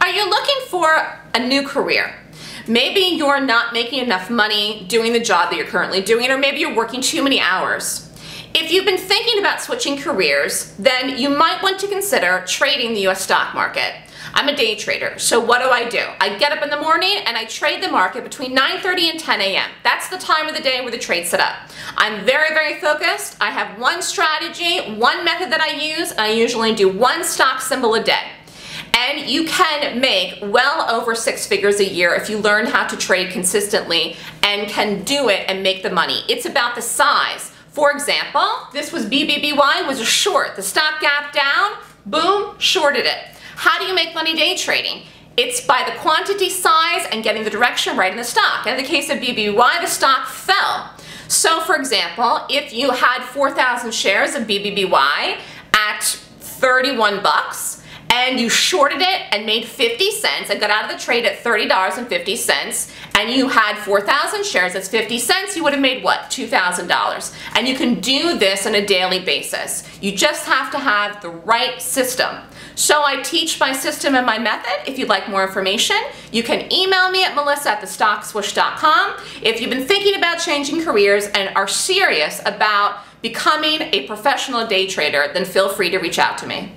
Are you looking for a new career? Maybe you're not making enough money doing the job that you're currently doing, or maybe you're working too many hours. If you've been thinking about switching careers, then you might want to consider trading the US stock market. I'm a day trader, so what do? I get up in the morning and I trade the market between 9:30 and 10 a.m. That's the time of the day where the trade's set up. I'm very, very focused. I have one strategy, one method that I use, and I usually do one stock symbol a day. And you can make well over 6 figures a year if you learn how to trade consistently and can do it and make the money. It's about the size. For example, this was BBBY, was a short. The stock gap down, boom, shorted it. How do you make money day trading? It's by the quantity, size, and getting the direction right in the stock. In the case of BBBY, the stock fell. So for example, if you had 4,000 shares of BBBY at 31 bucks, and you shorted it and made 50 cents and got out of the trade at $30.50 and you had 4,000 shares, that's 50 cents, you would have made what? $2,000. And you can do this on a daily basis. You just have to have the right system. So I teach my system and my method. If you'd like more information, you can email me at melissa@thestockswoosh.com. If you've been thinking about changing careers and are serious about becoming a professional day trader, then feel free to reach out to me.